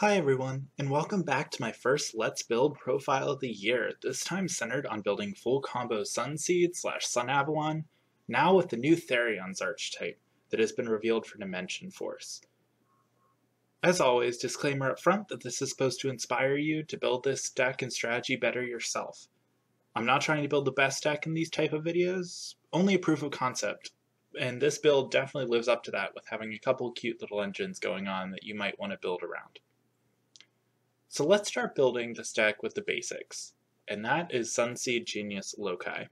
Hi everyone, and welcome back to my first Let's Build profile of the year, this time centered on building full combo Sunseed / Sunavalon, now with the new Therions archetype that has been revealed for Dimension Force. As always, disclaimer up front that this is supposed to inspire you to build this deck and strategy better yourself. I'm not trying to build the best deck in these type of videos, only a proof of concept, and this build definitely lives up to that with having a couple cute little engines going on that you might want to build around. So let's start building this deck with the basics, and that is Sunseed Genius Loci.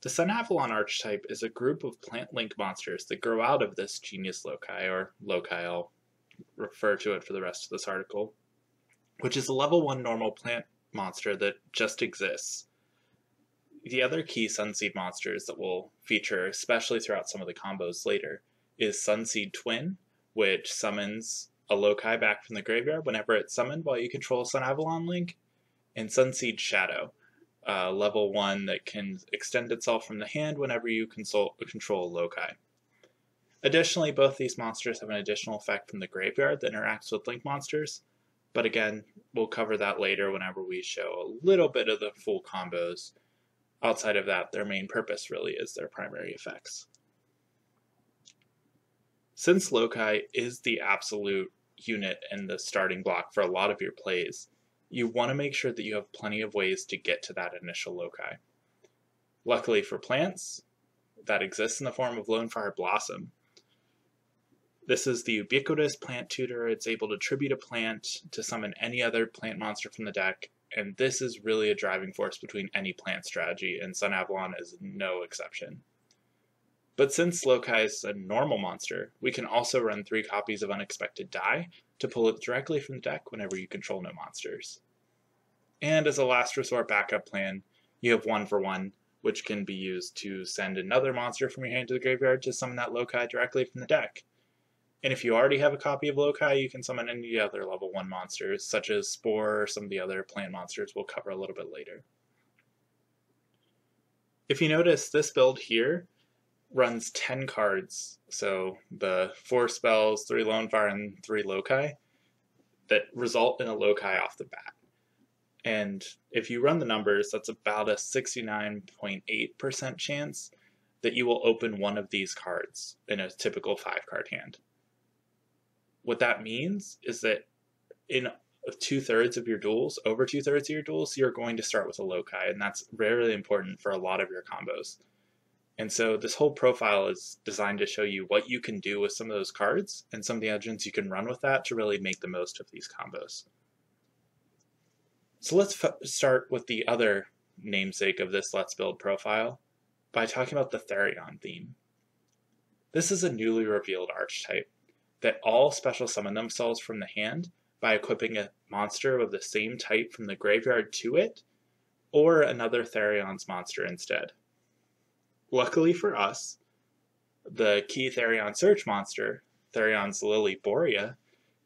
The Sunavalon archetype is a group of plant-link monsters that grow out of this Genius Loci, or Loci, I'll refer to it for the rest of this article, which is a level 1 normal plant monster that just exists. The other key Sunseed monsters that will feature, especially throughout some of the combos later, is Sunseed Twin, which summons a Loci back from the graveyard whenever it's summoned while you control Sunavalon Link, and Sunseed Shadow, level 1 that can extend itself from the hand whenever you control Loci. Additionally, both these monsters have an additional effect from the graveyard that interacts with Link monsters, but again, we'll cover that later whenever we show a little bit of the full combos. Outside of that, their main purpose really is their primary effects. Since Loci is the absolute unit and the starting block for a lot of your plays, you want to make sure that you have plenty of ways to get to that initial Loci. Luckily for plants, that exists in the form of Lonefire Blossom. This is the ubiquitous plant tutor. It's able to tribute a plant to summon any other plant monster from the deck, and this is really a driving force between any plant strategy, and Sunavalon is no exception. But since Loci is a normal monster, we can also run 3 copies of Unexpected Die to pull it directly from the deck whenever you control no monsters. And as a last resort backup plan, you have 1-for-1, which can be used to send another monster from your hand to the graveyard to summon that Loci directly from the deck. And if you already have a copy of Loci, you can summon any other level 1 monsters, such as Spore or some of the other plant monsters we'll cover a little bit later. If you notice, this build here runs 10 cards, so the 4 spells, 3 Lonefire, and 3 Loci, that result in a Loci off the bat. And if you run the numbers, that's about a 69.8% chance that you will open one of these cards in a typical 5-card hand. What that means is that in over 2/3 of your duels, you're going to start with a Loci, and that's really important for a lot of your combos. And so this whole profile is designed to show you what you can do with some of those cards and some of the engines you can run with that to really make the most of these combos. So let's start with the other namesake of this Let's Build profile by talking about the Therion theme. This is a newly revealed archetype that all special summon themselves from the hand by equipping a monster of the same type from the graveyard to it, or another Therion's monster instead. Luckily for us, the key Therion search monster, Therions Lily Borea,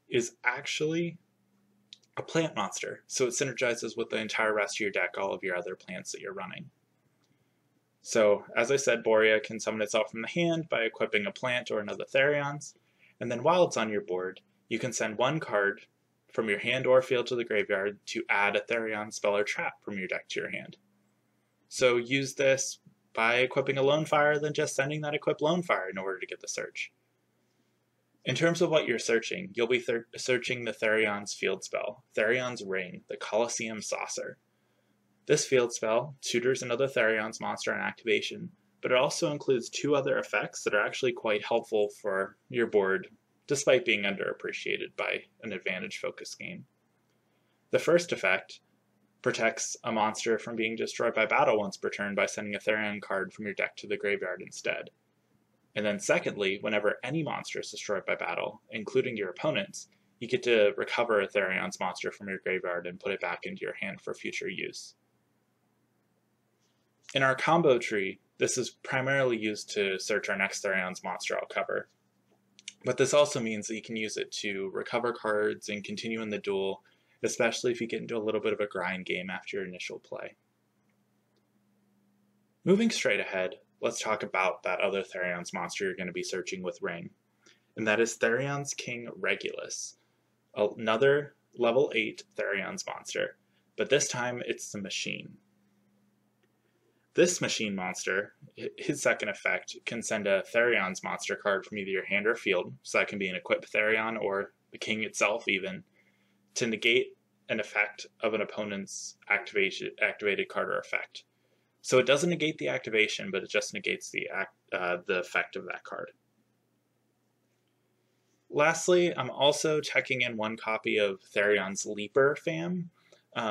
is actually a plant monster, so it synergizes with the entire rest of your deck, all of your other plants that you're running. So, as I said, Borea can summon itself from the hand by equipping a plant or another Therions, and then while it's on your board, you can send 1 card from your hand or field to the graveyard to add a Therion spell or trap from your deck to your hand. So use this by equipping a Lonefire, than just sending that equipped Lonefire in order to get the search. In terms of what you're searching, you'll be searching the Therion's field spell, Therions Ring, the Colosseum Saucer. This field spell tutors another Therion's monster on activation, but it also includes 2 other effects that are actually quite helpful for your board, despite being underappreciated by an advantage-focused game. The first effect protects a monster from being destroyed by battle once per turn by sending a Therion card from your deck to the graveyard instead. And then secondly, whenever any monster is destroyed by battle, including your opponent's, you get to recover a Therion's monster from your graveyard and put it back into your hand for future use. In our combo tree, this is primarily used to search our next Therion's monster I'll cover, but this also means that you can use it to recover cards and continue in the duel, especially if you get into a little bit of a grind game after your initial play. Moving straight ahead, let's talk about that other Therion's monster you're going to be searching with Ring, and that is Therions King Regulus. another level 8 Therions monster, but this time it's the Machine. This Machine monster, his second effect, can send a Therions monster card from either your hand or field, so that can be an Equip Therion or the King itself even, to negate an effect of an opponent's activated card or effect. So it doesn't negate the activation, but it just negates the effect of that card. Lastly, I'm also checking in one copy of Therions Leaper Fam.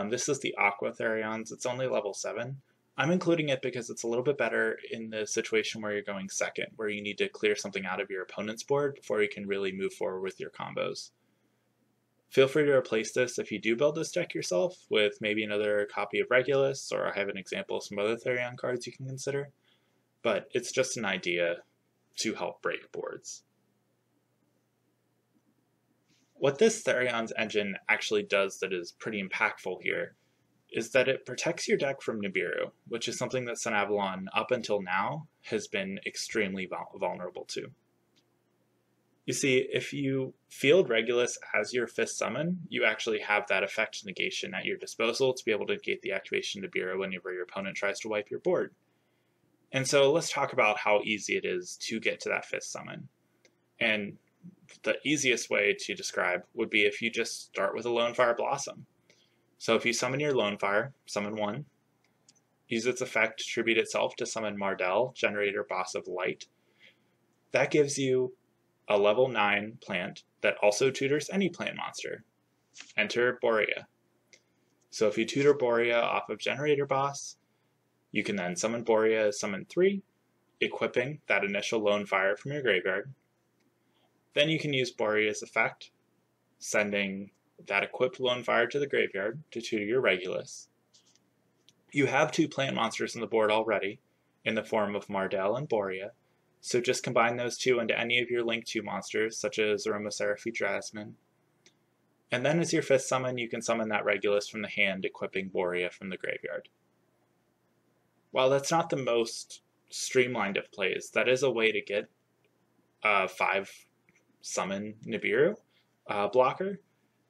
This is the Aqua Therions. It's only level 7. I'm including it because it's a little bit better in the situation where you're going second, where you need to clear something out of your opponent's board before you can really move forward with your combos. Feel free to replace this if you do build this deck yourself with maybe another copy of Regulus, or I have an example of some other Therion cards you can consider, but it's just an idea to help break boards. What this Therion's engine actually does that is pretty impactful here is that it protects your deck from Nibiru, which is something that Sunavalon up until now has been extremely vulnerable to. You see, if you field Regulus as your fifth summon, you actually have that effect negation at your disposal to be able to negate the activation of Nibiru whenever your opponent tries to wipe your board. And so let's talk about how easy it is to get to that fifth summon. And the easiest way to describe would be if you just start with a Lonefire Blossom. So if you summon your Lonefire, summon one, use its effect to tribute itself to summon Mardel Generator Boss of Light. That gives you a level 9 plant that also tutors any plant monster. Enter Borea. So if you tutor Borea off of Generator Boss, you can then summon Borea as summon 3, equipping that initial Lonefire from your graveyard. Then you can use Borea's effect, sending that equipped Lonefire to the graveyard to tutor your Regulus. You have two plant monsters on the board already, in the form of Mardel and Borea, so just combine those two into any of your Link 2 monsters, such as Aromaseraphy Jasmine. And then as your fifth summon, you can summon that Regulus from the hand, equipping Borea from the graveyard. While that's not the most streamlined of plays, that is a way to get a 5-summon Nibiru blocker,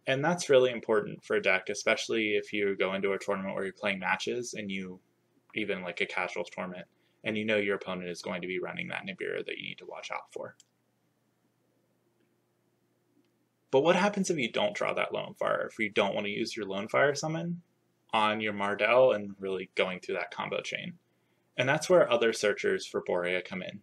and that's really important for a deck, especially if you go into a tournament where you're playing matches, and you, even like a casual tournament, and you know your opponent is going to be running that Nibiru that you need to watch out for. But what happens if you don't draw that Lonefire, if you don't want to use your Lonefire summon on your Mardel and really going through that combo chain? And that's where other searchers for Borea come in.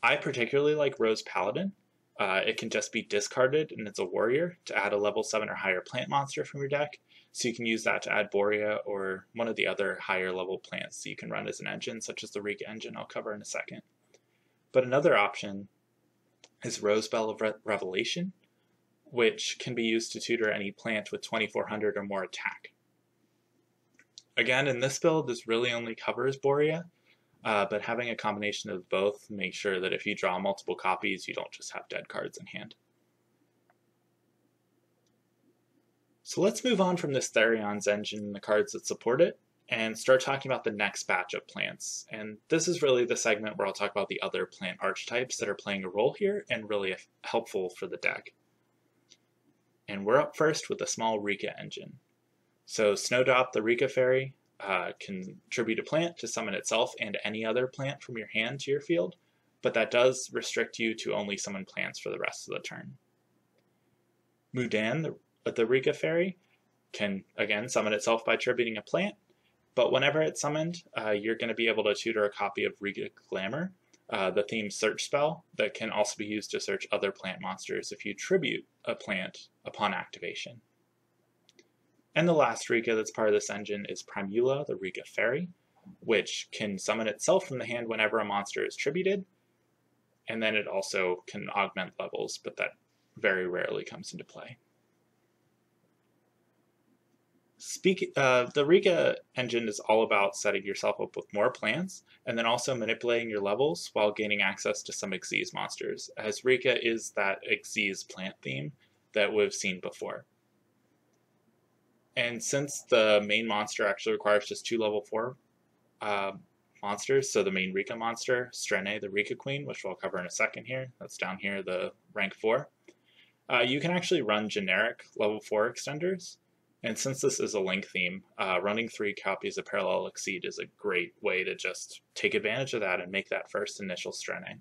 I particularly like Rose Paladin. It can just be discarded, and it's a warrior, to add a level 7 or higher plant monster from your deck. So you can use that to add Borea or one of the other higher level plants that you can run as an engine, such as the Rikka engine I'll cover in a second. But another option is Rose Bell of Revelation, which can be used to tutor any plant with 2400 or more attack. Again, in this build, this really only covers Borea, but having a combination of both makes sure that if you draw multiple copies, you don't just have dead cards in hand. So let's move on from this Therion's engine and the cards that support it, and start talking about the next batch of plants. And this is really the segment where I'll talk about the other plant archetypes that are playing a role here and really helpful for the deck. And we're up first with the small Rikka engine. So Snowdrop the Rikka Fairy can tribute a plant to summon itself and any other plant from your hand to your field, but that does restrict you to only summon plants for the rest of the turn. Mudan the Rikka Fairy can, again, summon itself by tributing a plant, but whenever it's summoned, you're going to be able to tutor a copy of Rikka Glamour, the theme search spell, that can also be used to search other plant monsters if you tribute a plant upon activation. And the last Rikka that's part of this engine is Primula, the Rikka Fairy, which can summon itself from the hand whenever a monster is tributed, and then it also can augment levels, but that very rarely comes into play. The Rikka engine is all about setting yourself up with more plants, and then also manipulating your levels while gaining access to some Xyz monsters, as Rikka is that Xyz plant theme that we've seen before. And since the main monster actually requires just two level 4 monsters, so the main Rikka monster, Strene the Rikka Queen, which we'll cover in a second here, that's down here, the rank 4, You can actually run generic level 4 extenders, and since this is a Link theme, running 3 copies of Parallel Exceed is a great way to just take advantage of that and make that first initial Strene.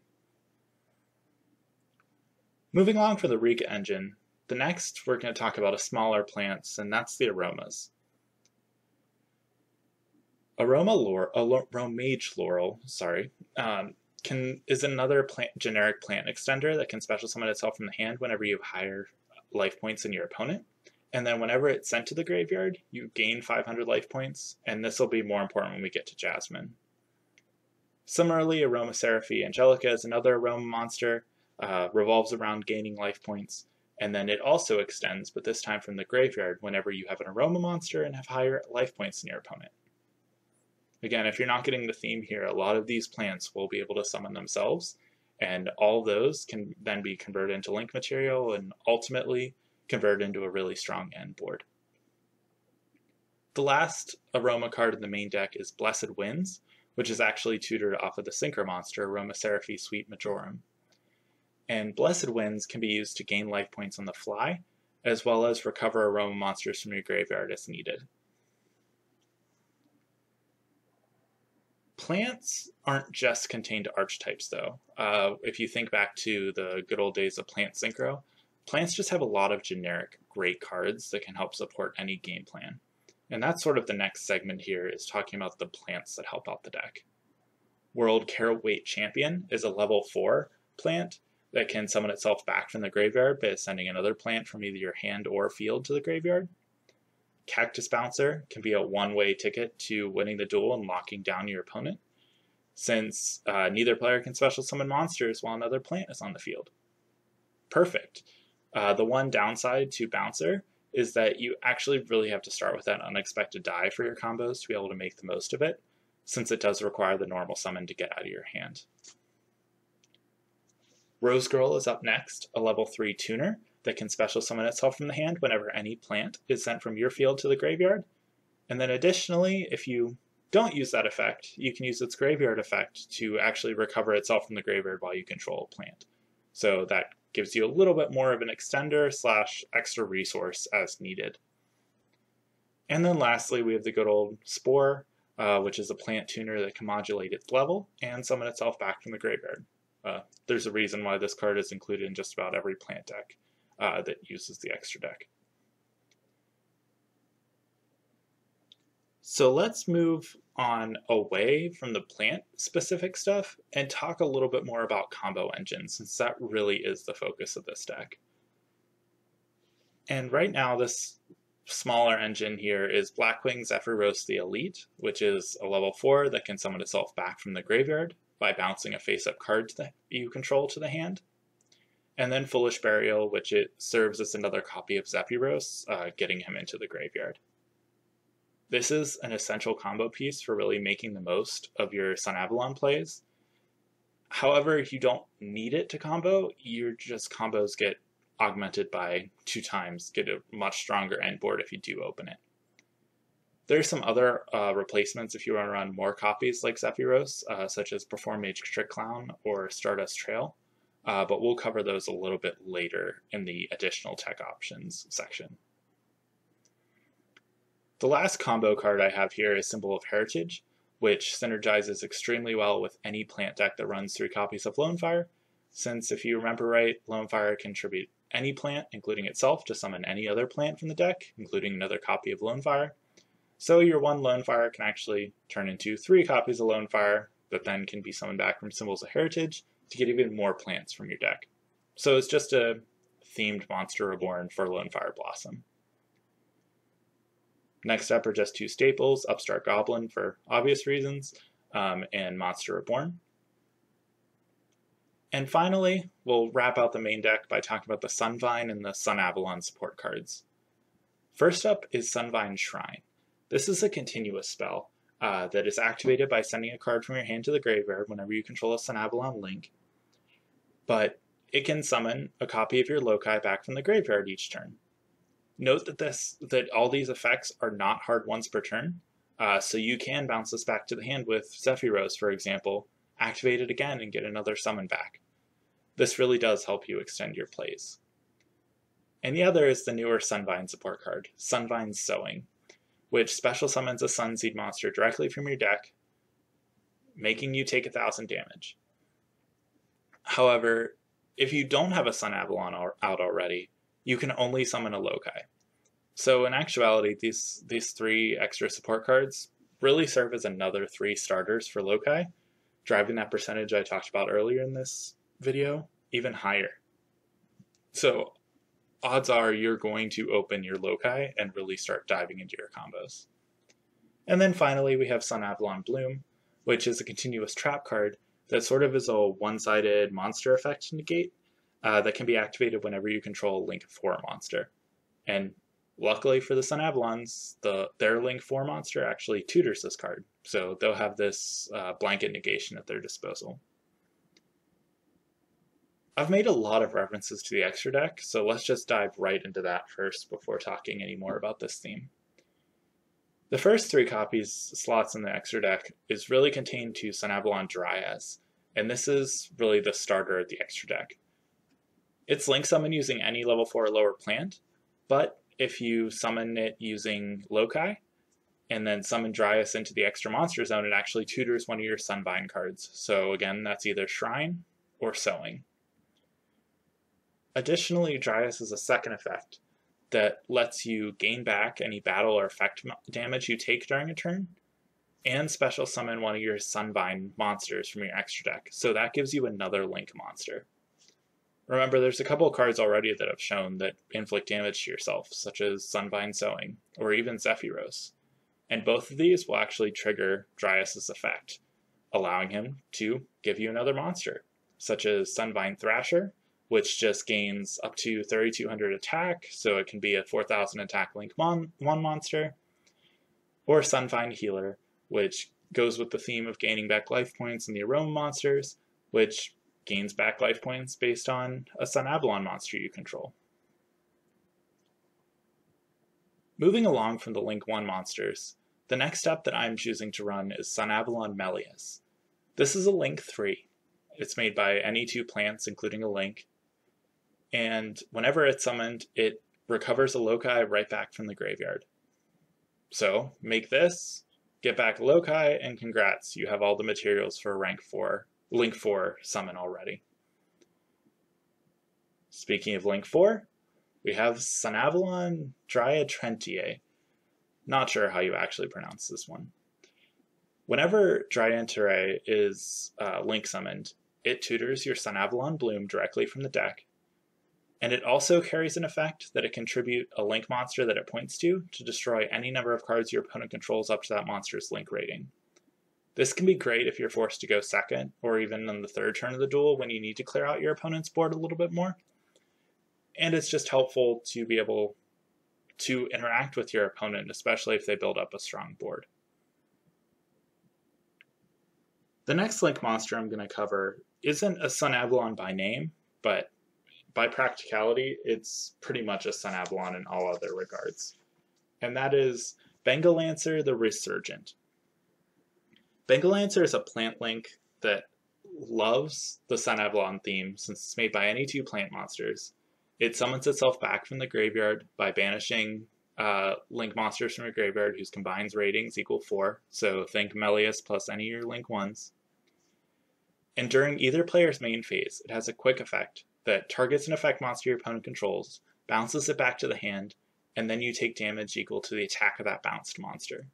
Moving along for the Rikka engine, the next we're going to talk about a smaller plants, and that's the aromas. Aromage Laurel is another generic plant extender that can special summon itself from the hand whenever you have higher life points than your opponent. And then whenever it's sent to the graveyard, you gain 500 life points, and this will be more important when we get to Jasmine. Similarly, Aromaseraphy Angelica is another aroma monster, revolves around gaining life points, and then it also extends, but this time from the graveyard, whenever you have an aroma monster and have higher life points than your opponent. Again, if you're not getting the theme here, a lot of these plants will be able to summon themselves, and all those can then be converted into Link material and ultimately convert into a really strong end board. The last aroma card in the main deck is Blessed Winds, which is actually tutored off of the Synchro monster, Aromaseraphy Sweet Marjoram. And Blessed Winds can be used to gain life points on the fly, as well as recover aroma monsters from your graveyard as needed. Plants aren't just contained to archetypes, though. If you think back to the good old days of Plant Synchro, plants just have a lot of generic great cards that can help support any game plan. And that's sort of the next segment here, is talking about the plants that help out the deck. World Caraway Champion is a level 4 plant that can summon itself back from the graveyard by sending another plant from either your hand or field to the graveyard. Cactus Bouncer can be a one-way ticket to winning the duel and locking down your opponent, since neither player can special summon monsters while another plant is on the field. Perfect. The one downside to Bouncer is that you actually really have to start with that Unexpected Die for your combos to be able to make the most of it, since it does require the normal summon to get out of your hand. Rose Girl is up next, a level 3 tuner that can special summon itself from the hand whenever any plant is sent from your field to the graveyard. And then additionally, if you don't use that effect, you can use its graveyard effect to actually recover itself from the graveyard while you control a plant. So that gives you a little bit more of an extender slash extra resource as needed. And then lastly, we have the good old Spore, which is a plant tuner that can modulate its level and summon itself back from the graveyard. There's a reason why this card is included in just about every plant deck that uses the extra deck. So let's move on away from the plant-specific stuff and talk a little bit more about combo engines, since that really is the focus of this deck. And right now, this smaller engine here is Blackwing Zephyros the Elite, which is a level 4 that can summon itself back from the graveyard by bouncing a face-up card that you control to the hand. And then Foolish Burial, which it serves as another copy of Zephyros, getting him into the graveyard. This is an essential combo piece for really making the most of your Sunavalon plays. However, you don't need it to combo, your just combos get augmented by 2 times, get a much stronger end board if you do open it. There's some other replacements if you want to run more copies like Zephyros, such as Performage Trick Clown or Stardust Trail. But we'll cover those a little bit later in the additional tech options section. The last combo card I have here is Symbol of Heritage, which synergizes extremely well with any plant deck that runs 3 copies of Lonefire, since if you remember right, Lonefire can tribute any plant, including itself, to summon any other plant from the deck, including another copy of Lonefire. So your one Lonefire can actually turn into 3 copies of Lonefire that then can be summoned back from Symbols of Heritage, to get even more plants from your deck. So it's just a themed Monster Reborn for Lonefire Blossom. Next up are just 2 staples, Upstart Goblin for obvious reasons, and Monster Reborn. And finally, we'll wrap out the main deck by talking about the Sunvine and the Sunavalon support cards. First up is Sunvine Shrine. This is a continuous spell that is activated by sending a card from your hand to the graveyard whenever you control a Sunavalon Link. But it can summon a copy of your loci back from the graveyard each turn. Note that all these effects are not hard once per turn, so you can bounce this back to the hand with Zephyros, for example, activate it again and get another summon back. This really does help you extend your plays. and the other is the newer Sunvine support card, Sunvine Sewing, which special summons a Sunseed monster directly from your deck, making you take 1,000 damage. However, if you don't have a Sunavalon out already, you can only summon a Loci. So in actuality, these three extra support cards really serve as another 3 starters for Loci, driving that percentage I talked about earlier in this video even higher. So odds are you're going to open your Loci and really start diving into your combos. And then finally we have Sunavalon Bloom, which is a continuous trap card that sort of is a one-sided monster effect negate that can be activated whenever you control a Link 4 monster. And luckily for the Sunavalons, their Link 4 monster actually tutors this card, so they'll have this blanket negation at their disposal. I've made a lot of references to the extra deck, so let's just dive right into that first before talking any more about this theme. The first 3 copies slots in the extra deck is really contained to Sunavalon Dryas, and this is really the starter of the extra deck. It's Link Summon using any level 4 or lower plant, but if you summon it using Loci, and then summon Dryas into the extra monster zone, it actually tutors one of your Sunvine cards. So again, that's either Shrine or Sewing. Additionally, Dryas is a second effect that lets you gain back any battle or effect damage you take during a turn, and special summon one of your Sunvine monsters from your extra deck. So that gives you another Link monster. Remember, there's a couple of cards already that have shown that inflict damage to yourself, such as Sunvine Sewing, or even Zephyros. And both of these will actually trigger Dryas' effect, allowing him to give you another monster, such as Sunvine Thrasher, which just gains up to 3,200 attack, so it can be a 4,000 attack Link 1 monster, or Sunvine Healer, which goes with the theme of gaining back life points in the Aroma monsters, which gains back life points based on a Sunavalon monster you control. Moving along from the Link 1 monsters, the next step that I'm choosing to run is Sunavalon Melias. This is a Link 3. It's made by any 2 plants, including a Link, and whenever it's summoned, it recovers a Loci right back from the graveyard. So make this, get back Loci, and congrats, you have all the materials for a rank 4. Link 4 summon already. Speaking of Link 4, we have Sunavalon Dryas Trentiae. Not sure how you actually pronounce this one. Whenever Dryas Trentiae is Link summoned, it tutors your Sunavalon Bloom directly from the deck, and it also carries an effect that it can tribute a Link monster that it points to destroy any number of cards your opponent controls up to that monster's Link rating. This can be great if you're forced to go second, or even on the 3rd turn of the duel when you need to clear out your opponent's board a little bit more. And it's just helpful to be able to interact with your opponent, especially if they build up a strong board. The next Link monster I'm going to cover isn't a Sunavalon by name, but by practicality, it's pretty much a Sunavalon in all other regards. And that is Bengalancer the Resurgent. Bengalancer is a plant Link that loves the Sunavalon theme since it's made by any 2 plant monsters. It summons itself back from the graveyard by banishing Link monsters from your graveyard whose combined ratings equal 4, so think Melias plus any of your Link 1s. And during either player's main phase, it has a quick effect that targets an effect monster your opponent controls, bounces it back to the hand, and then you take damage equal to the attack of that bounced monster.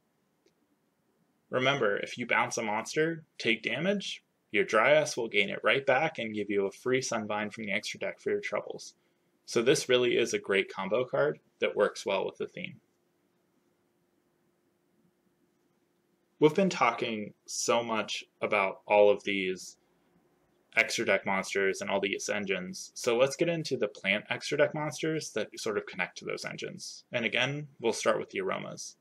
Remember, if you bounce a monster, take damage, your Dryas will gain it right back and give you a free Sunvine from the extra deck for your troubles. So this really is a great combo card that works well with the theme. We've been talking so much about all of these extra deck monsters and all these engines, so let's get into the plant extra deck monsters that sort of connect to those engines. And again, we'll start with the Aromas.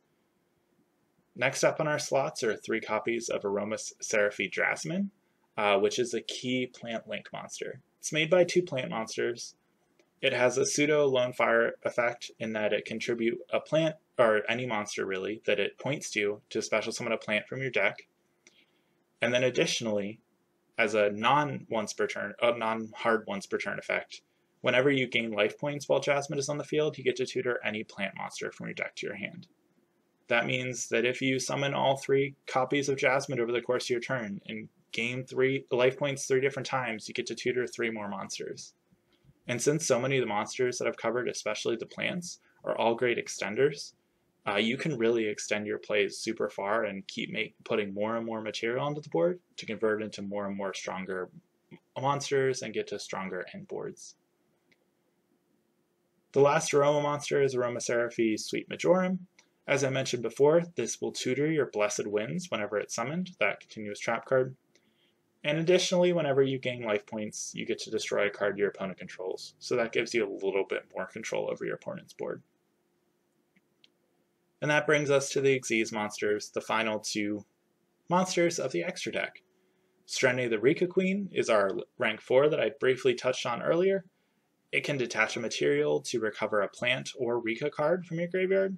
Next up on our slots are 3 copies of Aromaseraphy Jasmine, which is a key plant Link monster. It's made by 2 plant monsters. It has a pseudo Lonefire effect in that it can tribute a plant, or any monster really, that it points to special summon a plant from your deck. And then additionally, as a non-hard once per turn effect, Whenever you gain life points while Jasmine is on the field, you get to tutor any plant monster from your deck to your hand. That means that if you summon all 3 copies of Jasmine over the course of your turn and gain 3 life points 3 different times, you get to tutor 3 more monsters. And since so many of the monsters that I've covered, especially the plants, are all great extenders, you can really extend your plays super far and keep putting more and more material onto the board to convert into more and more stronger monsters and get to stronger end boards. The last Aroma monster is Aromaseraphy Sweet Marjoram. As I mentioned before, this will tutor your Blessed Winds whenever it's summoned, that continuous trap card. And additionally, whenever you gain life points, you get to destroy a card your opponent controls, so that gives you a little bit more control over your opponent's board. And that brings us to the Xyz monsters, the final 2 monsters of the extra deck. Strene the Rikka Queen is our rank 4 that I briefly touched on earlier. It can detach a material to recover a plant or Rikka card from your graveyard,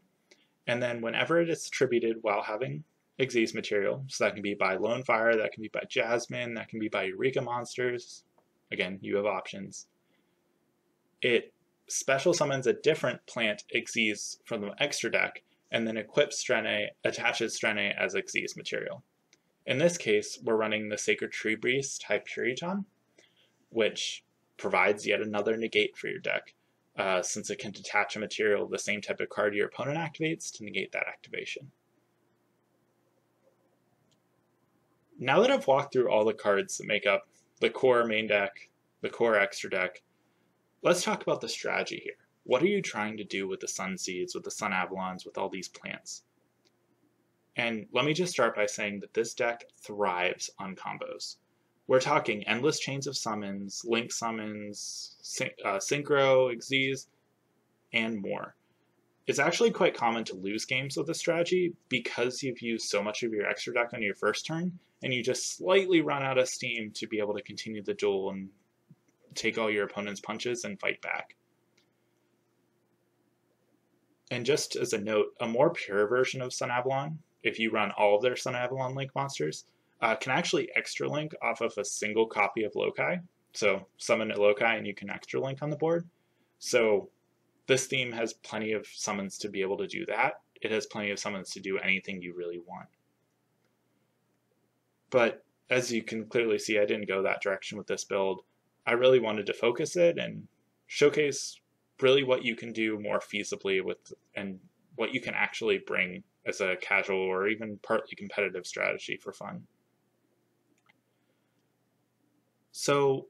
and then whenever it is attributed while having Xyz material, so that can be by Lonefire, that can be by Jasmine, that can be by Eureka monsters, again, you have options, it special summons a different plant Xyz from the extra deck, and then equips Strene, attaches Strene as Xyz material. In this case, we're running the Sacred Tree Priest Hyperion, which provides yet another negate for your deck, since it can detach a material the same type of card your opponent activates to negate that activation. Now that I've walked through all the cards that make up the core main deck, the core extra deck, let's talk about the strategy here. What are you trying to do with the Sun Seeds, with the Sun Avalons, with all these plants? And let me just start by saying that this deck thrives on combos. We're talking endless chains of summons, link summons, synchro, Xyz, and more. It's actually quite common to lose games with this strategy because you've used so much of your extra deck on your first turn, and you just slightly run out of steam to be able to continue the duel and take all your opponent's punches and fight back. And just as a note, a more pure version of Sunavalon, if you run all of their Sunavalon link monsters, can actually extra link off of a single copy of Loci. So summon a Loci and you can extra link on the board. So this theme has plenty of summons to be able to do that. It has plenty of summons to do anything you really want. But as you can clearly see, I didn't go that direction with this build. I really wanted to focus it and showcase really what you can do more feasibly with and what you can actually bring as a casual or even partly competitive strategy for fun. So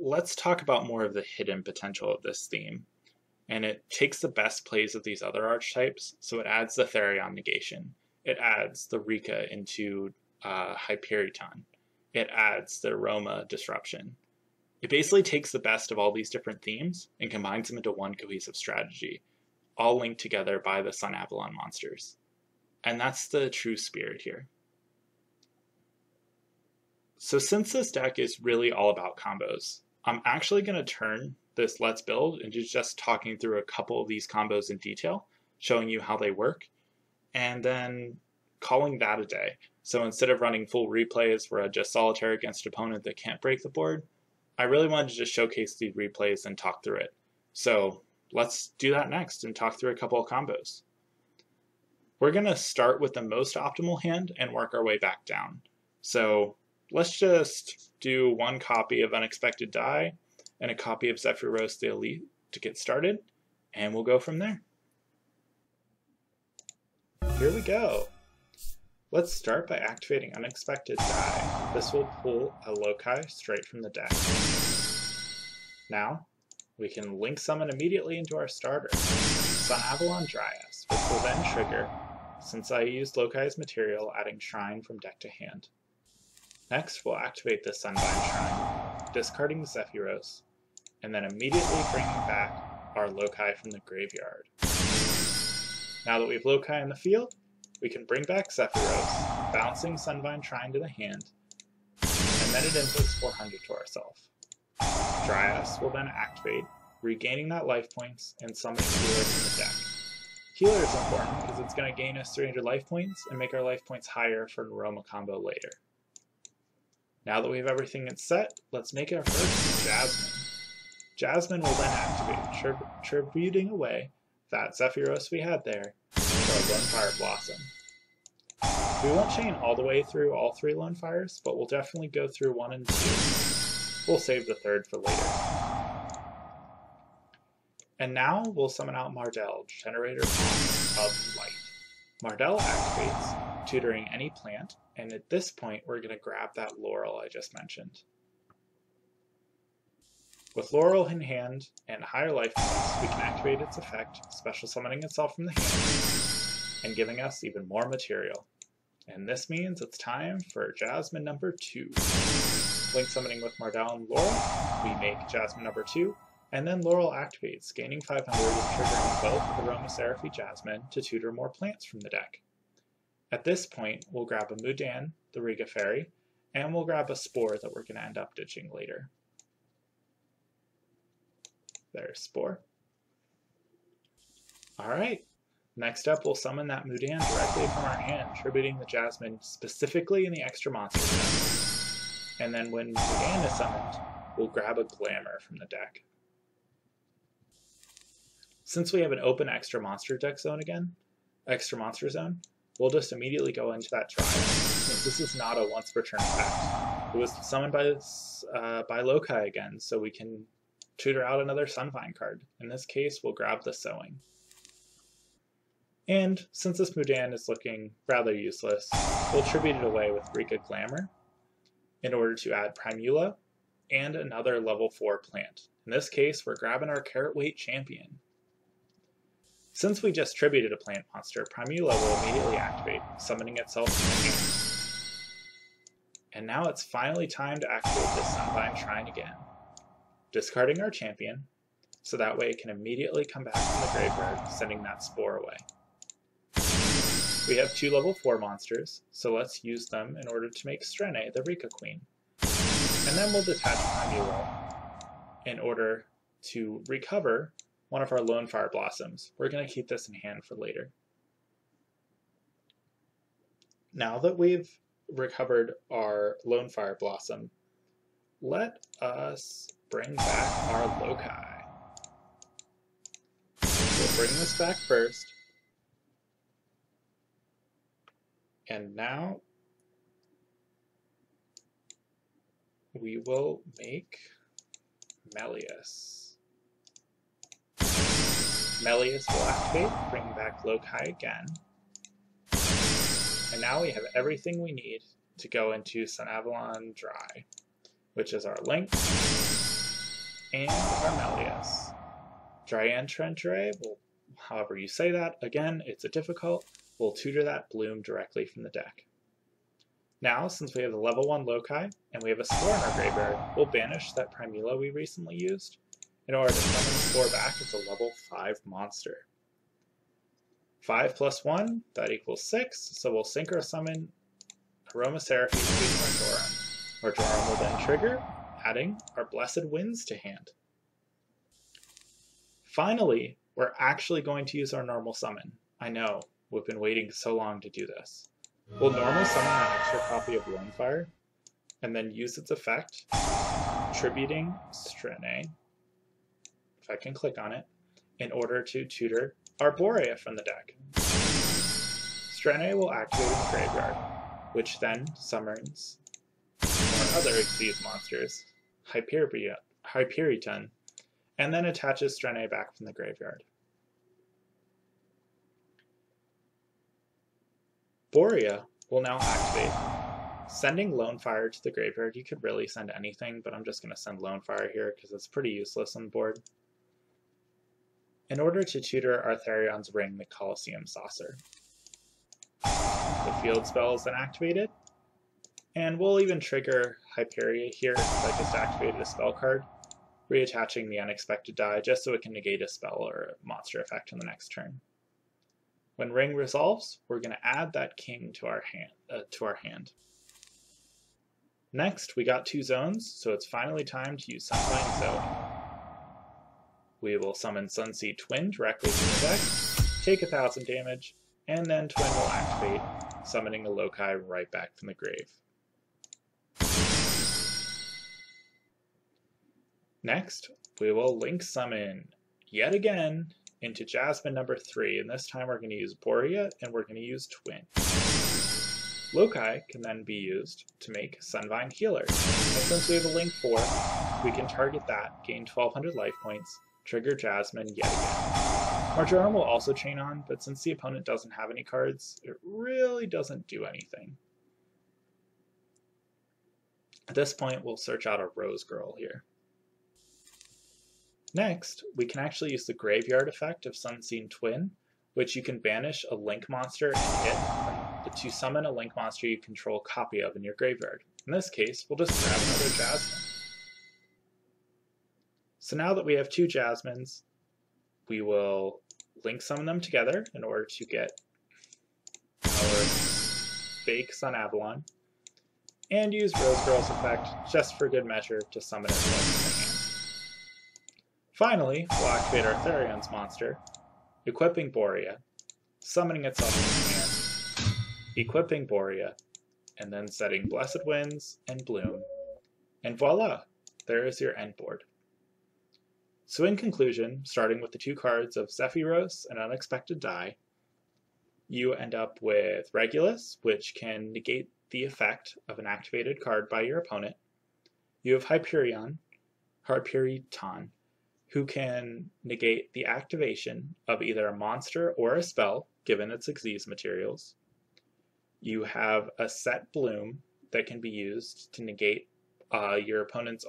let's talk about more of the hidden potential of this theme. And it takes the best plays of these other archetypes, so it adds the Therion negation. It adds the Rikka into Hyperion. It adds the Aroma disruption. It basically takes the best of all these different themes and combines them into one cohesive strategy, all linked together by the Sunavalon monsters. And that's the true spirit here. So since this deck is really all about combos, I'm actually going to turn this Let's Build into just talking through a couple of these combos in detail, showing you how they work, and then calling that a day. So instead of running full replays where I just solitaire against an opponent that can't break the board, I really wanted to just showcase these replays and talk through it. So let's do that next and talk through a couple of combos. We're going to start with the most optimal hand and work our way back down. So let's just do one copy of Unexpected Die and a copy of Zephyros the Elite to get started, and we'll go from there. Here we go. Let's start by activating Unexpected Die. This will pull a Loci straight from the deck. Now, we can link summon immediately into our starter, Sunavalon Dryas, which will then trigger, since I used Loci's material, adding Shrine from deck to hand. Next, we'll activate the Sunvine Shrine, discarding the Zephyros, and then immediately bringing back our Loci from the graveyard. Now that we have Loci in the field, we can bring back Zephyros, bouncing Sunvine Shrine to the hand, and then it inputs 400 to ourselves. Dryas will then activate, regaining that life points and summoning Healer from the deck. Healer is important because it's going to gain us 300 life points and make our life points higher for an Aroma combo later. Now that we have everything set, let's make our first Jasmine. Jasmine will then activate, tributing away that Zephyros we had there for a Lonefire Blossom. We won't chain all the way through all three Lonefires, but we'll definitely go through one and two. We'll save the third for later. And now we'll summon out Mardel, Generator Boss of Light. Mardel activates, tutoring any plant, and at this point we're going to grab that Laurel I just mentioned. With Laurel in hand and higher life points, we can activate its effect, special summoning itself from the hand, and giving us even more material. And this means it's time for Jasmine number 2. Link summoning with Mardel and Laurel, we make Jasmine number 2, and then Laurel activates, gaining 500 and triggering both Aromaseraphy Jasmine to tutor more plants from the deck. At this point, we'll grab a Mudan, the Rikka Fairy, and we'll grab a Spore that we're going to end up ditching later. There's Spore. Alright, next up we'll summon that Mudan directly from our hand, tributing the Jasmine specifically in the extra monster deck. And then when Mudan is summoned, we'll grab a Glamour from the deck. Since we have an open extra monster deck zone again, we'll just immediately go into that trial, since this is not a once per turn effect. It was summoned by Loci again, so we can tutor out another Sunvine card. In this case, we'll grab the Sewing. And since this Mudan is looking rather useless, we'll tribute it away with Rikka Glamour in order to add Primula and another level 4 plant. In this case, we're grabbing our Carat Weight Champion. Since we just tributed a plant monster, Primula will immediately activate, summoning itself to the hand. And now it's finally time to activate this Sunvine Shrine again, discarding our champion, so that way it can immediately come back from the graveyard, sending that Spore away. We have two level 4 monsters, so let's use them in order to make Strene the Rikka Queen. And then we'll detach Primula in order to recover one of our Lonefire Blossoms. We're going to keep this in hand for later. Now that we've recovered our Lonefire Blossom, let us bring back our Loci. We'll bring this back first. And now we will make Melias. Melias will activate, bring back Loci again. And now we have everything we need to go into Sunavalon Dry, which is our Link and our Melias. Dryantre, well, however you say that, again, it's a difficult, we'll tutor that Bloom directly from the deck. Now, since we have the level 1 Loci, and we have a Spore in our graveyard, we'll banish that Primula we recently used, in order to summon Spore back as a level 5 monster. 5 plus 1, that equals 6, so we'll sync or summon Aromaseraphy Sweet Marjoram. Marjoram will then trigger, adding our Blessed Winds to hand. Finally, we're actually going to use our normal summon. I know, we've been waiting so long to do this. We'll normal summon an extra copy of Lonefire, and then use its effect, tributing Strene, if I can click on it, in order to tutor our Borea from the deck. Strene will activate in the graveyard, which then summons our other Exceed monsters, Hyperiton, and then attaches Strene back from the graveyard. Borea will now activate, sending Lonefire to the graveyard. You could really send anything, but I'm just going to send Lonefire here because it's pretty useless on board, in order to tutor our Therions Ring the Colosseum Saucer. The field spell is then activated, and we'll even trigger Hyperia here, because I just activated a spell card, reattaching the Unexpected Die just so it can negate a spell or monster effect on the next turn. When Ring resolves, we're going to add that King to our hand. Next, we got 2 zones, so it's finally time to use Sunvine Sewing. We will summon Sunseed Twin directly to the deck, take 1000 damage, and then Twin will activate, summoning a Loci right back from the grave. Next, we will Link Summon yet again into Jasmine number 3, and this time we're going to use Borea and we're going to use Twin. Loci can then be used to make Sunvine Healer. And since we have a Link 4, we can target that, gain 1200 life points, trigger Jasmine yet again. Marjoram will also chain on, but since the opponent doesn't have any cards, it really doesn't do anything. At this point, we'll search out a Rose Girl here. Next, we can actually use the graveyard effect of Sunseed Twin, which you can banish a Link monster and it to summon a Link monster you control a copy of in your graveyard. In this case, we'll just grab another Jasmine. So now that we have two Jasmines, we will Link Summon them together in order to get our fake Sunavalon, and use Rose Girl's effect just for good measure to summon it once. Finally, we'll activate our Therions monster, equipping Borea, summoning itself in hand, equipping Borea, and then setting Blessed Winds and Bloom, and voila, there is your end board. So in conclusion, starting with the two cards of Zephyros and Unexpected Die, you end up with Regulus, which can negate the effect of an activated card by your opponent. You have Hyperion, who can negate the activation of either a monster or a spell, given its Xyz materials. You have a set Bloom that can be used to negate all your opponent's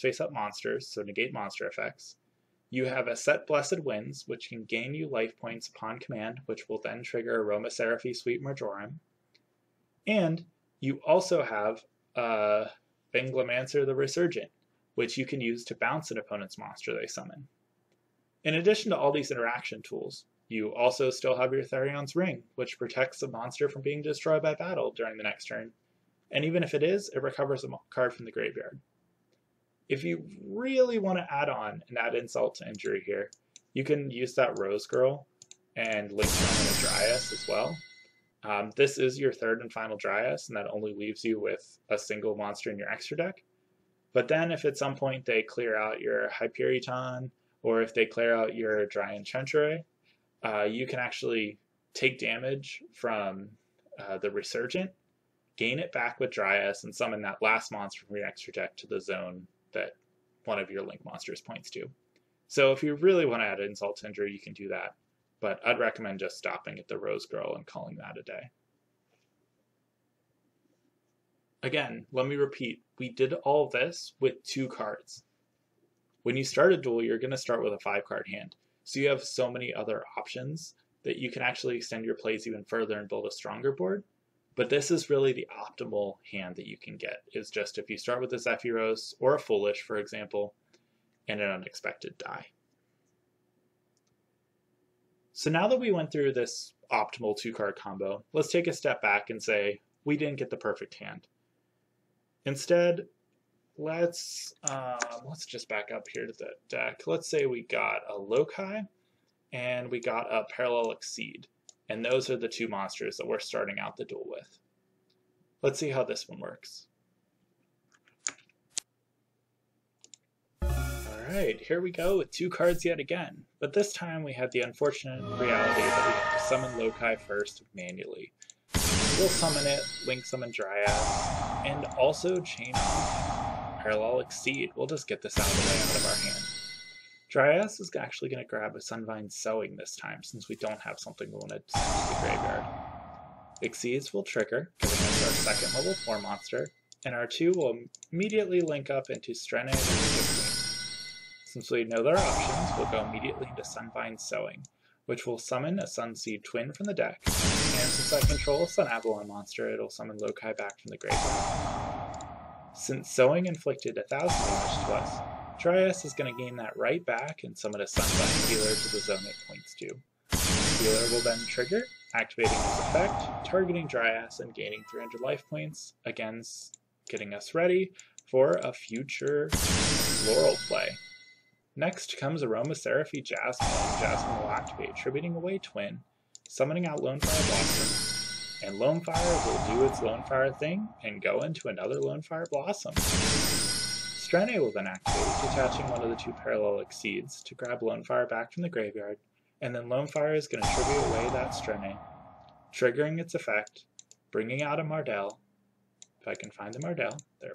face-up monsters, so negate monster effects. You have a set Blessed Winds, which can gain you life points upon command, which will then trigger Aromaseraphy Sweet Marjoram. And you also have Venglomancer the Resurgent, which you can use to bounce an opponent's monster they summon. In addition to all these interaction tools, you also still have your Therions Ring, which protects the monster from being destroyed by battle during the next turn, and even if it is, it recovers a card from the graveyard. If you really want to add on and add insult to injury here, you can use that Rose Girl and Link Summon Dryas as well. This is your third and final Dryas, and that only leaves you with a single monster in your extra deck. But then if at some point they clear out your Hyperion, or if they clear out your Dryan Centauri, you can actually take damage from the Resurgent, gain it back with Dryas, and summon that last monster from your extra deck to the zone that one of your Link monsters points to. So if you really want to add insult to injury, you can do that, but I'd recommend just stopping at the Rose Girl and calling that a day. Again, let me repeat, we did all this with two cards. When you start a duel, you're going to start with a 5-card hand, so you have so many other options that you can actually extend your plays even further and build a stronger board, but this is really the optimal hand that you can get, is just if you start with a Zephyros or a Foolish, for example, and an Unexpected Die. So now that we went through this optimal 2-card combo, let's take a step back and say, we didn't get the perfect hand. Instead, let's just back up here to the deck. Let's say we got a Loci and we got a Parallel Exceed, and those are the two monsters that we're starting out the duel with. Let's see how this one works. Alright, here we go with two cards yet again, but this time we had the unfortunate reality that we have to summon Loci first manually. We'll summon it, Link Summon Dryas, and also chain off Parallel Exceed. We'll just get this out of the way out of our hand. Dryas is actually going to grab a Sunvine Sewing this time, since we don't have something we want to send to the graveyard. Exceeds will trigger, giving us our second level 4 monster, and our 2 will immediately link up into Strene the Rikka Queen. Since we know their options, we'll go immediately into Sunvine Sewing, which will summon a Sunseed Twin from the deck, and since I control a Sunavalon monster, it'll summon Loci back from the graveyard. Since Sewing inflicted 1000 damage to us, Dryas is going to gain that right back and summon a Sunvine Healer to the zone it points to. Healer will then trigger, activating its effect, targeting Dryas and gaining 300 life points, again getting us ready for a future Laurel play. Next comes Aromaseraphy Jasmine, and Jasmine will activate, tributing away Twin, summoning out Lonefire Blossom, and Lonefire will do its Lonefire thing and go into another Lonefire Blossom. Strene will then activate, detaching one of the two Parallel Exceeds to grab Lonefire back from the graveyard, and then Lonefire is going to tribute away that Strene, triggering its effect, bringing out a Mardel. If I can find the Mardel, there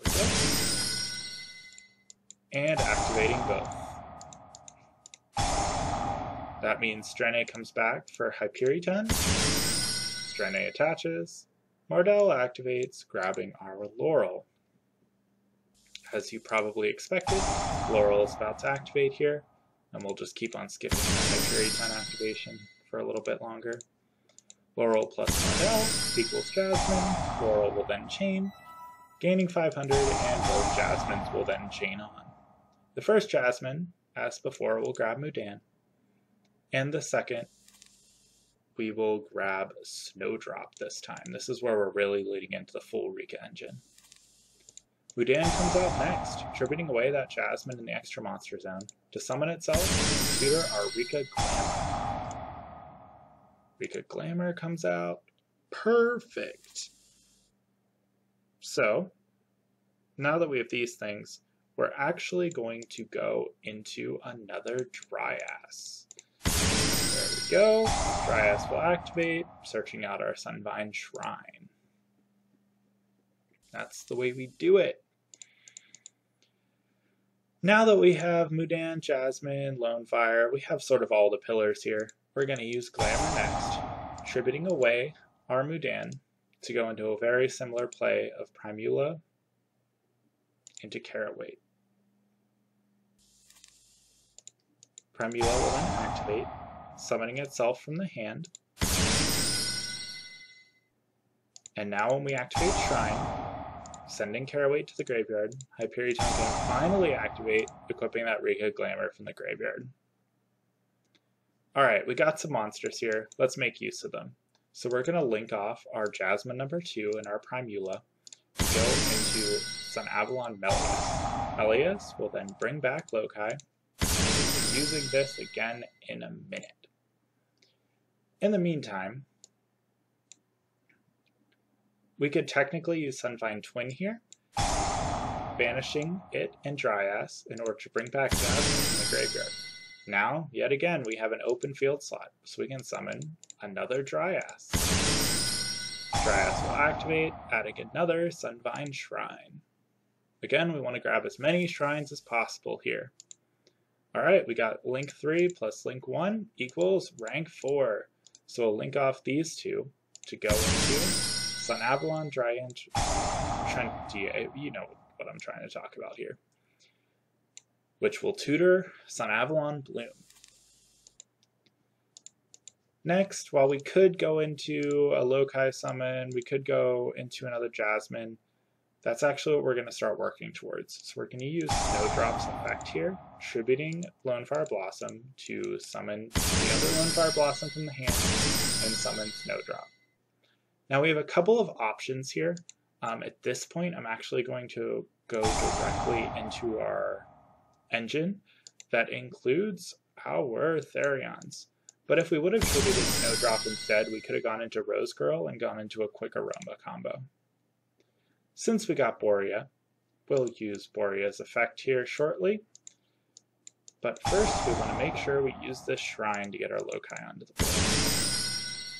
we go. And activating both. That means Strene comes back for Hyperiton. Strene attaches. Mardel activates, grabbing our Laurel. As you probably expected, Laurel is about to activate here, and we'll just keep on skipping the Hyperiton activation for a little bit longer. Laurel plus Mardel equals Jasmine. Laurel will then chain, gaining 500, and both Jasmines will then chain on. The first Jasmine, as before, will grab Mudan, and the second we will grab Snowdrop this time. This is where we're really leading into the full Rikka engine. Mudan comes out next, tributing away that Jasmine in the extra monster zone to summon itself and tutor our Rikka Glamour. Rikka Glamour comes out. Perfect! So, now that we have these things, we're actually going to go into another Dryas. There we go. Dryas will activate, searching out our Sunvine Shrine. That's the way we do it. Now that we have Mudan, Jasmine, Lonefire, we have sort of all the pillars here. We're going to use Glamour next, tributing away our Mudan to go into a very similar play of Primula into Caraway. Primula will then activate, summoning itself from the hand. And now when we activate Shrine, sending Caraway to the graveyard, Hyperiton can finally activate, equipping that Rikka Glamour from the graveyard. Alright, we got some monsters here. Let's make use of them. So we're going to link off our Jasmine number 2 and our Primula to go into Sunavalon Melias. Melias will then bring back Loci, using this again in a minute. In the meantime, we could technically use Sunvine Twin here, banishing it and Dryas in order to bring back Jasmine from the graveyard. Now, yet again, we have an open field slot, so we can summon another Dryas. Dryas will activate, adding another Sunvine Shrine. Again, we want to grab as many shrines as possible here. Alright, we got link 3 plus link 1 equals rank 4. So we'll link off these two to go into Sunavalon Dryas. You know what I'm trying to talk about here. Which will tutor Sunavalon Bloom. Next, while we could go into a Loci summon, we could go into another Jasmine. That's actually what we're going to start working towards. So we're going to use Snowdrop's effect here, tributing Lonefire Blossom to summon the other Lonefire Blossom from the hand and summon Snowdrop. Now we have a couple of options here. At this point, I'm actually going to go directly into our engine that includes our Therions. But if we would have tributed Snowdrop instead, we could have gone into Rose Girl and gone into a quick Aroma combo. Since we got Borea, we'll use Borea's effect here shortly. But first, we want to make sure we use this shrine to get our Loci onto the board.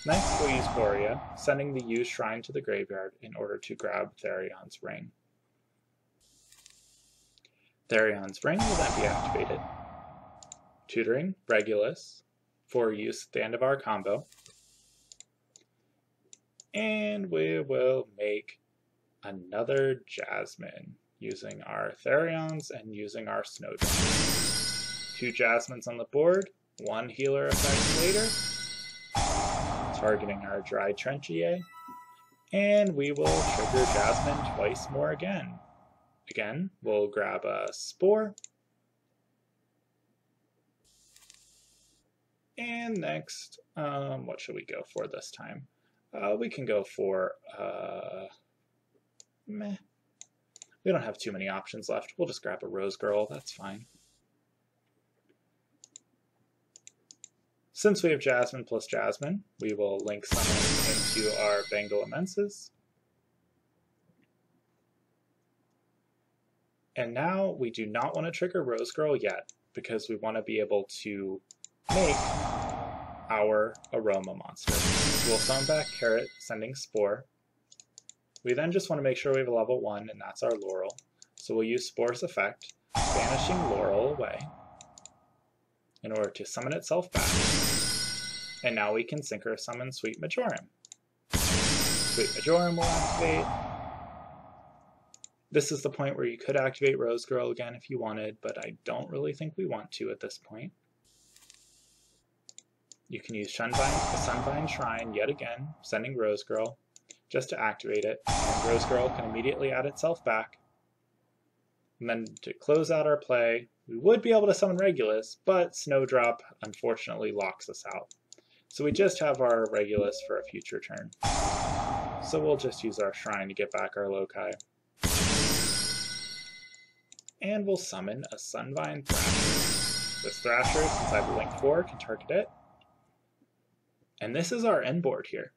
Next, we'll use Borea, sending the used shrine to the graveyard in order to grab Therions Ring. Therions Ring will then be activated, tutoring Regulus for use at the end of our combo. And we will make another Jasmine, using our Therions and using our Snowdrop. Two Jasmines on the board, one healer effect later, targeting our Dry Trenchier, and we will trigger Jasmine twice more again. Again, we'll grab a Spore, and next, what should we go for this time? We can go for meh. We don't have too many options left. We'll just grab a Rose Girl. That's fine. Since we have Jasmine plus Jasmine, we will link summon into our Bengal Immenses. And now we do not want to trigger Rose Girl yet, because we want to be able to make our Aroma monster. We'll summon back Carrot, sending Spore. We then just want to make sure we have a level 1, and that's our Laurel. So we'll use Spore's effect, banishing Laurel away, in order to summon itself back. And now we can Synchro Summon Sweet Marjoram. Sweet Marjoram will activate. This is the point where you could activate Rose Girl again if you wanted, but I don't really think we want to at this point. You can use Sunvine Shrine yet again, sending Rose Girl, just to activate it. And Rose Girl can immediately add itself back. And then to close out our play, we would be able to summon Regulus, but Snowdrop unfortunately locks us out. So we just have our Regulus for a future turn. So we'll just use our Shrine to get back our Loci. And we'll summon a Sunvine Thrasher. This Thrasher, since I have a Link 4, can target it. And this is our end board here.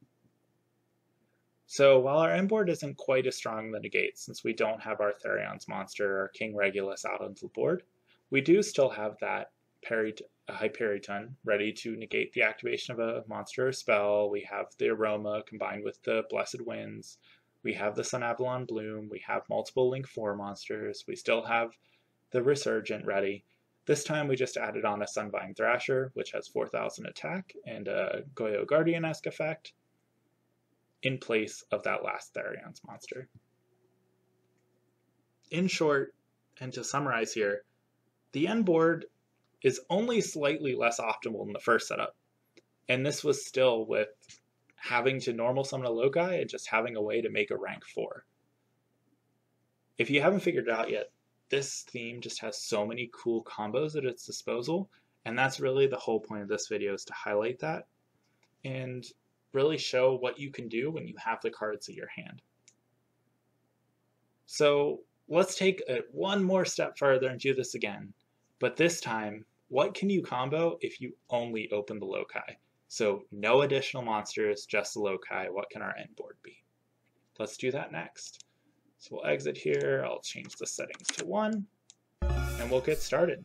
So while our end board isn't quite as strong as the negate, since we don't have our Therions monster or King Regulus out on the board, we do still have that Hyperiton ready to negate the activation of a monster or spell. We have the Aroma combined with the Blessed Winds. We have the Sunavalon Bloom. We have multiple Link 4 monsters. We still have the Resurgent ready. This time we just added on a Sunvine Thrasher, which has 4,000 attack and a Goyo Guardian-esque effect, in place of that last Therions monster. In short, and to summarize here, the end board is only slightly less optimal than the first setup, and this was still with having to normal summon a Loci and just having a way to make a rank 4. If you haven't figured it out yet, this theme just has so many cool combos at its disposal, and that's really the whole point of this video, is to highlight that and really show what you can do when you have the cards in your hand. So let's take it one more step further and do this again, but this time, what can you combo if you only open the Loci? So no additional monsters, just the Loci. What can our end board be? Let's do that next. So we'll exit here, I'll change the settings to 1, and we'll get started.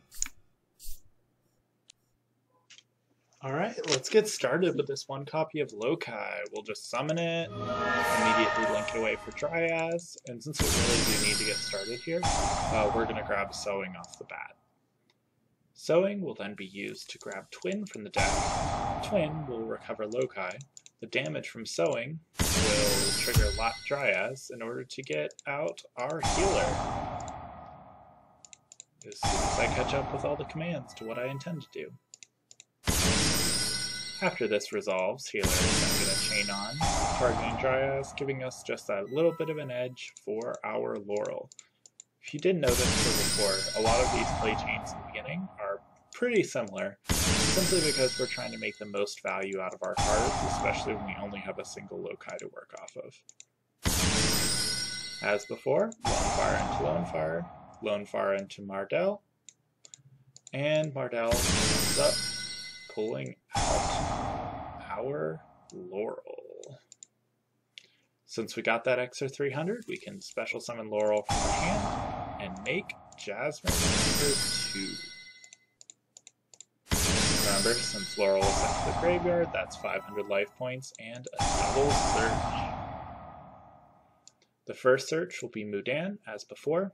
Alright, let's get started with this one copy of Loci. We'll just summon it, immediately link it away for Dryas, and since we really do need to get started here, we're going to grab Sewing off the bat. Sewing will then be used to grab Twin from the deck. Twin will recover Loci. The damage from Sewing will trigger Dryas in order to get out our Healer. As soon as I catch up with all the commands to what I intend to do. After this resolves, Healer is then going to chain on, targeting Dryas, giving us just that little bit of an edge for our Laurel. If you didn't know this before, a lot of these playchains in the beginning are pretty similar, simply because we're trying to make the most value out of our cards, especially when we only have a single Loci to work off of. As before, Lonefire into Mardel, and Mardel comes up, pulling out our Laurel. Since we got that extra 300, we can special summon Laurel from the hand and make Jasmine number 2. Remember, since Laurel is sent to the graveyard, that's 500 life points and a double search. The first search will be Mudan, as before.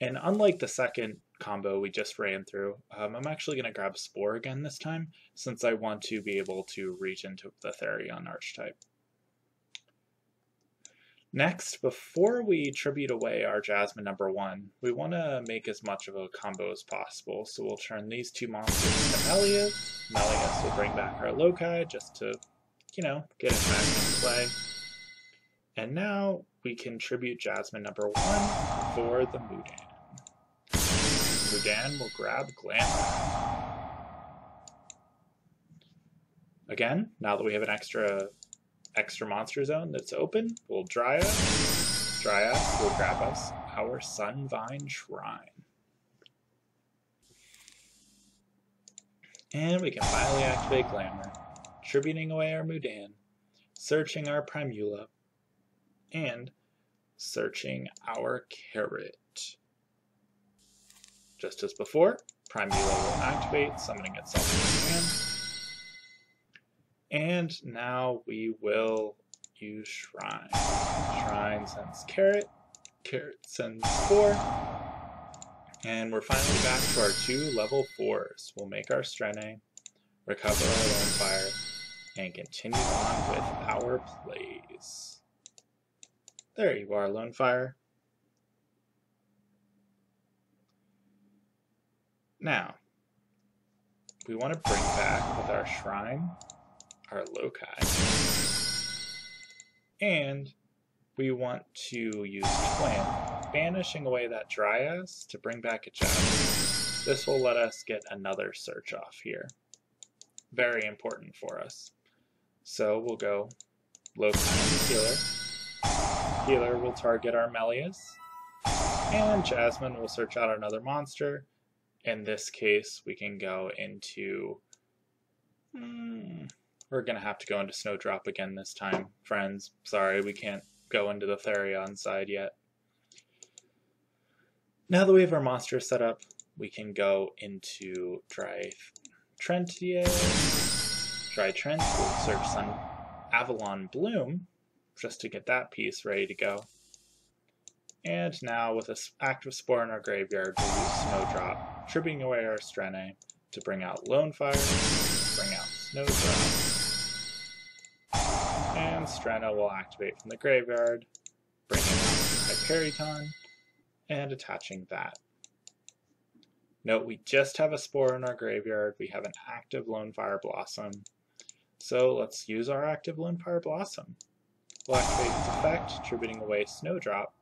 And unlike the second combo we just ran through, I'm actually going to grab Spore again this time, since I want to be able to reach into the Therion archetype. Next, before we tribute away our Jasmine number 1, we want to make as much of a combo as possible, so we'll turn these two monsters to Melias. Melias will bring back our Loci just to, you know, get it back into play. And now we can tribute Jasmine number 1 for the Mudan. Mudan will grab Glamour. Again, now that we have an extra monster zone that's open, we'll Dryas. Dryas will grab us our Sunvine Shrine. And we can finally activate Glamour, tributing away our Mudan, searching our Primula, and searching our Carrot. Just as before, Prime Relay will activate, summoning itself in hand. And now we will use Shrine. Shrine sends Carrot, Carrot sends Spore, and we're finally back to our two level 4s. We'll make our Strene, recover our Lonefire, and continue on with our plays. There you are, Lonefire. Now, we want to bring back with our Shrine, our Loci, and we want to use Twin, banishing away that Dryas to bring back a Jasmine. This will let us get another search off here. Very important for us. So we'll go Loci Healer. Healer will target our Melias, and Jasmine will search out another monster. In this case, we can go into, we're going to have to go into Snowdrop again this time, friends. Sorry, we can't go into the Therion side yet. Now that we have our monster set up, we can go into Dry Trentia. Dry Trent will search Sunavalon Bloom, just to get that piece ready to go. And now, with an active Spore in our graveyard, we'll use Snowdrop, tripping away our Strene to bring out Lonefire, bring out Snowdrop, and Strene will activate from the graveyard, bringing out Hyperion, and attaching that. Note we just have a Spore in our graveyard, we have an active Lonefire Blossom, so let's use our active Lonefire Blossom. We'll activate its effect, tributing away Snowdrop,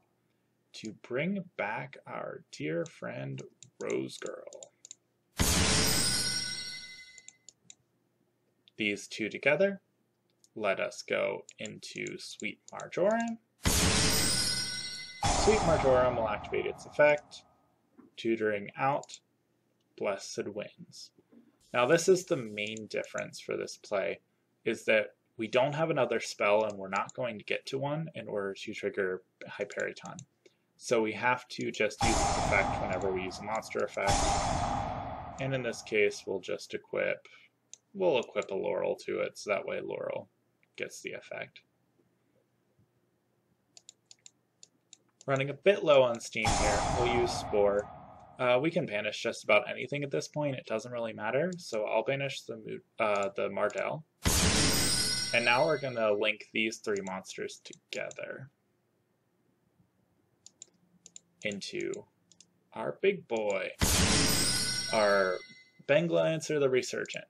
to bring back our dear friend Rose Girl. These two together let us go into Sweet Marjoram. Sweet Marjoram will activate its effect, tutoring out Blessed Winds. Now this is the main difference for this play, is that we don't have another spell and we're not going to get to one in order to trigger Hyperion. So we have to just use this effect whenever we use a monster effect. And in this case, we'll just equip... we'll equip a Laurel to it, so that way Laurel gets the effect. Running a bit low on steam here, we'll use Spore. We can banish just about anything at this point, it doesn't really matter, so I'll banish the Mardel. And now we're going to link these three monsters together into our big boy, our Benglancer the Resurgent.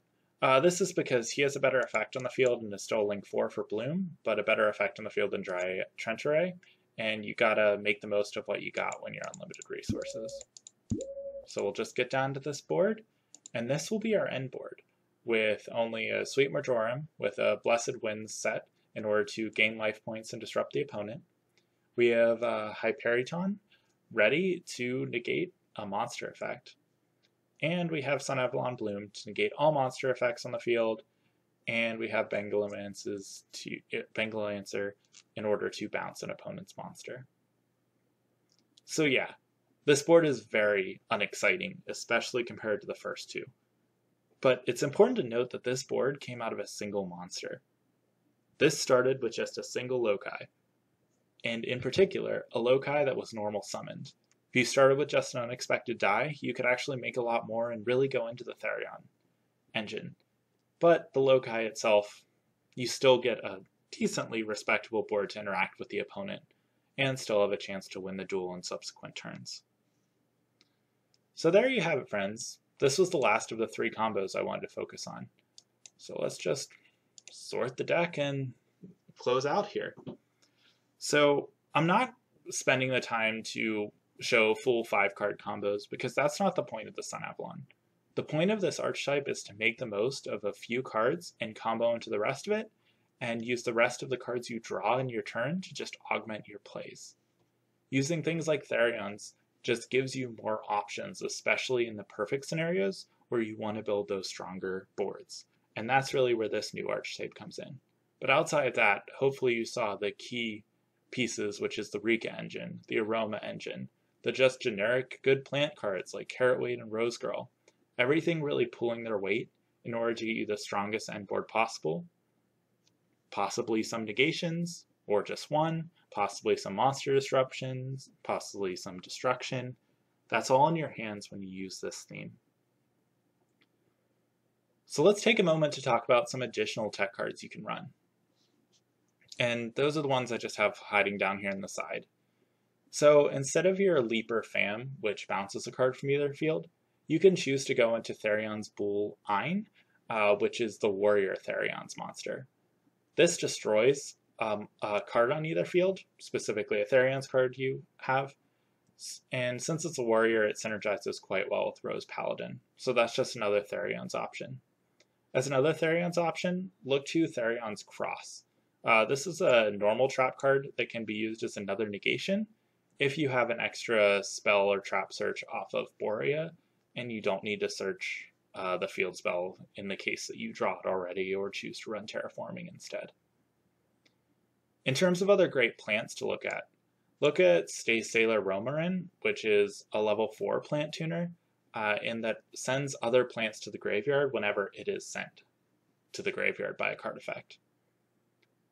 This is because he has a better effect on the field and is still Link 4 for Bloom, but a better effect on the field than Dry Trencheret, and you gotta make the most of what you got when you're on limited resources. So we'll just get down to this board, and this will be our end board, with only a Sweet Marjoram with a Blessed Winds set in order to gain life points and disrupt the opponent. We have Hyperion, ready to negate a monster effect. And we have Sunavalon Bloom to negate all monster effects on the field. And we have Benglancer in order to bounce an opponent's monster. So yeah, this board is very unexciting, especially compared to the first two. But it's important to note that this board came out of a single monster. This started with just a single Loci, and in particular, a Loci that was normal summoned. If you started with just an Unexpected Die, you could actually make a lot more and really go into the Therion engine. But the Loci itself, you still get a decently respectable board to interact with the opponent, and still have a chance to win the duel in subsequent turns. So there you have it, friends. This was the last of the three combos I wanted to focus on. So let's just sort the deck and close out here. So I'm not spending the time to show full 5-card combos because that's not the point of the Sunavalon. The point of this archetype is to make the most of a few cards and combo into the rest of it, and use the rest of the cards you draw in your turn to just augment your plays. Using things like Therions just gives you more options, especially in the perfect scenarios where you want to build those stronger boards. And that's really where this new archetype comes in. But outside of that, hopefully you saw the key pieces, which is the Rikka engine, the Aroma engine, the just generic good plant cards like Carrotweed and Rose Girl, everything really pulling their weight in order to get you the strongest end board possible, possibly some negations, or just one, possibly some monster disruptions, possibly some destruction. That's all in your hands when you use this theme. So let's take a moment to talk about some additional tech cards you can run. And those are the ones I just have hiding down here on the side. So instead of your Leaper Fam, which bounces a card from either field, you can choose to go into Therions Bull Ein, which is the Warrior Therions monster. This destroys a card on either field, specifically a Therions card you have, and since it's a warrior, it synergizes quite well with Rose Paladin, so that's just another Therions option. As another Therions option, look to Therions Cross. This is a normal trap card that can be used as another negation if you have an extra spell or trap search off of Borea, and you don't need to search the field spell in the case that you draw it already or choose to run Terraforming instead. In terms of other great plants to look at Stay Sailor Romarin, which is a level 4 plant tuner, and that sends other plants to the graveyard whenever it is sent to the graveyard by a card effect.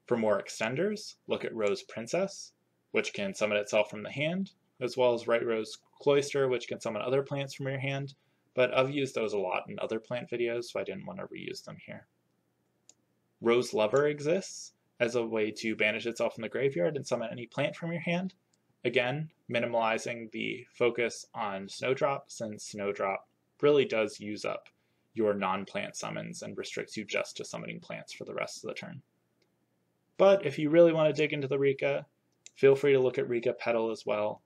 For more extenders, look at Rose Princess, which can summon itself from the hand, as well as Right Rose Cloister, which can summon other plants from your hand, but I've used those a lot in other plant videos, so I didn't want to reuse them here. Rose Lover exists as a way to banish itself from the graveyard and summon any plant from your hand. Again, minimalizing the focus on Snowdrop, since Snowdrop really does use up your non-plant summons and restricts you just to summoning plants for the rest of the turn. But if you really want to dig into the Rikka, feel free to look at Rikka Petal as well.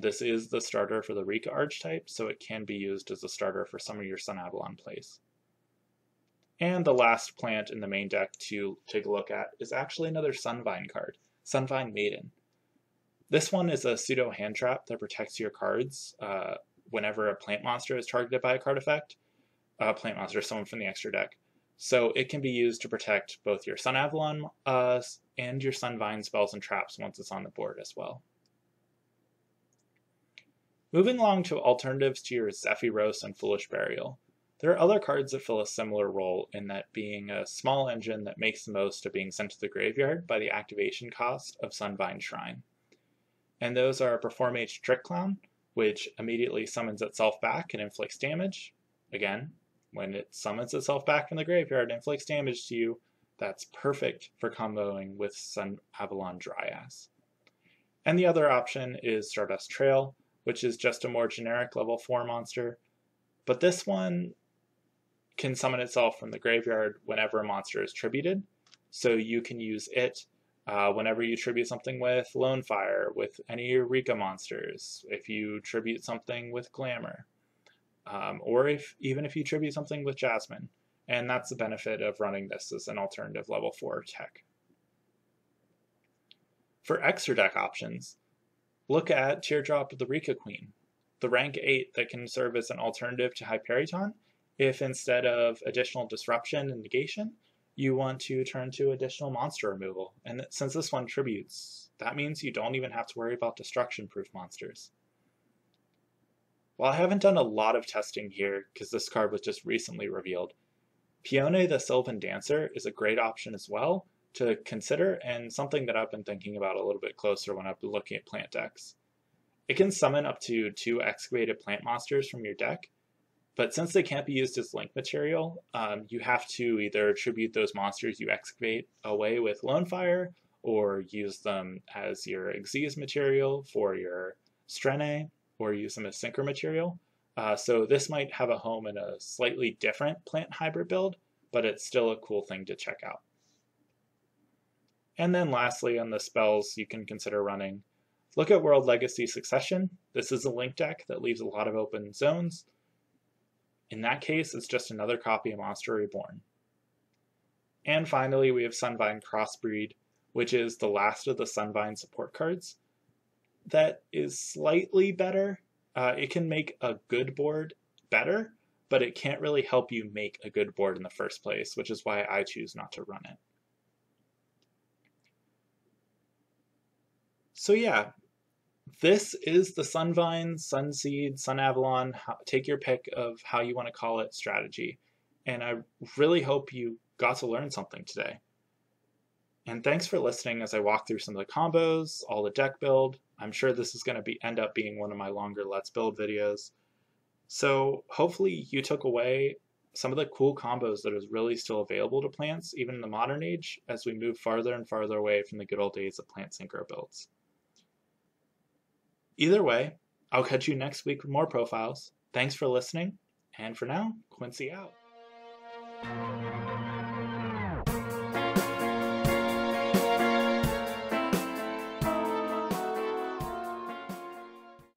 This is the starter for the Rikka archetype, so it can be used as a starter for some of your Sunavalon plays. And the last plant in the main deck to take a look at is actually another Sunvine card, Sunvine Maiden. This one is a pseudo hand trap that protects your cards whenever a plant monster is targeted by a card effect. A plant monster is someone from the extra deck. So it can be used to protect both your Sunavalon and your Sunvine spells and traps once it's on the board as well. Moving along to alternatives to your Zephyros and Foolish Burial. There are other cards that fill a similar role in that being a small engine that makes the most of being sent to the graveyard by the activation cost of Sunvine Shrine. And those are Performage Trick Clown, which immediately summons itself back and inflicts damage. Again, when it summons itself back from the graveyard and inflicts damage to you, that's perfect for comboing with Sunavalon Dryas. And the other option is Stardust Trail, which is just a more generic level 4 monster, but this one can summon itself from the graveyard whenever a monster is tributed, so you can use it whenever you tribute something with Lonefire, with any Rikka monsters, if you tribute something with Glamour, or even if you tribute something with Jasmine, and that's the benefit of running this as an alternative level 4 tech. For extra deck options, look at Teardrop of the Rikka Queen, the rank 8 that can serve as an alternative to Hyperiton if instead of additional disruption and negation, you want to turn to additional monster removal. And since this one tributes, that means you don't even have to worry about destruction-proof monsters. While I haven't done a lot of testing here, because this card was just recently revealed, Peone the Sylvan Dancer is a great option as well to consider, and something that I've been thinking about a little bit closer when I've been looking at plant decks. It can summon up to 2 excavated plant monsters from your deck, but since they can't be used as link material, you have to either tribute those monsters you excavate away with Lonefire, or use them as your Xyz material for your Strene, or use them as Synchro material. So this might have a home in a slightly different plant hybrid build, but it's still a cool thing to check out. And then lastly, on the spells you can consider running, look at World Legacy Succession. This is a link deck that leaves a lot of open zones. In that case, it's just another copy of Monster Reborn. And finally, we have Sunvine Crossbreed, which is the last of the Sunvine support cards. That is slightly better. It can make a good board better, but it can't really help you make a good board in the first place, which is why I choose not to run it. So yeah, This is the Sunvine, Sunseed, Sunavalon, take your pick of how you want to call it, strategy. And I really hope you got to learn something today. And thanks for listening as I walk through some of the combos, all the deck build. I'm sure this is going to end up being one of my longer Let's Build videos. So hopefully you took away some of the cool combos that is really still available to plants, even in the modern age, as we move farther and farther away from the good old days of plant synchro builds. Either way, I'll catch you next week with more profiles. Thanks for listening, and for now, Quincy out.